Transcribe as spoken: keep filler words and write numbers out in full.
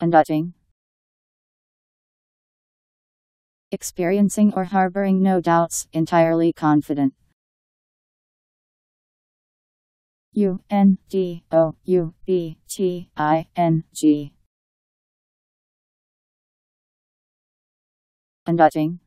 Undoubting. Experiencing or harboring no doubts, entirely confident. U N D O U B T I N G. Undoubting.